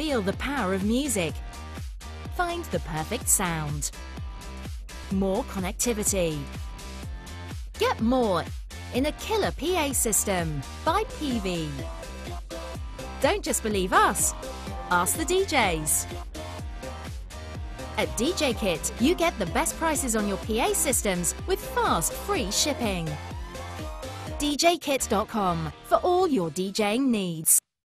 feel the power of music. Find the perfect sound. More connectivity. Get more in a killer PA system by Peavey. Don't just believe us, ask the DJs. At DJ Kit, you get the best prices on your PA systems with fast, free shipping. DJkit.com for all your DJing needs.